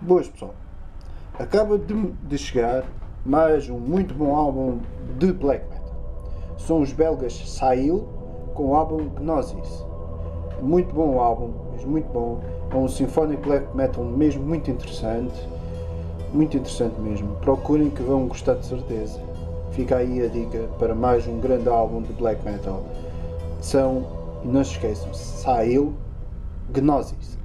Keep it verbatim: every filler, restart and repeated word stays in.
boas pessoal, acaba de, de chegar mais um muito bom álbum de black metal, são os belgas Saille com o álbum Gnosis, muito bom o álbum, mas muito bom, é um symphonic black metal mesmo muito interessante, muito interessante mesmo, procurem que vão gostar de certeza, fica aí a dica para mais um grande álbum de black metal, são, e não se esqueçam, Saille, Gnosis.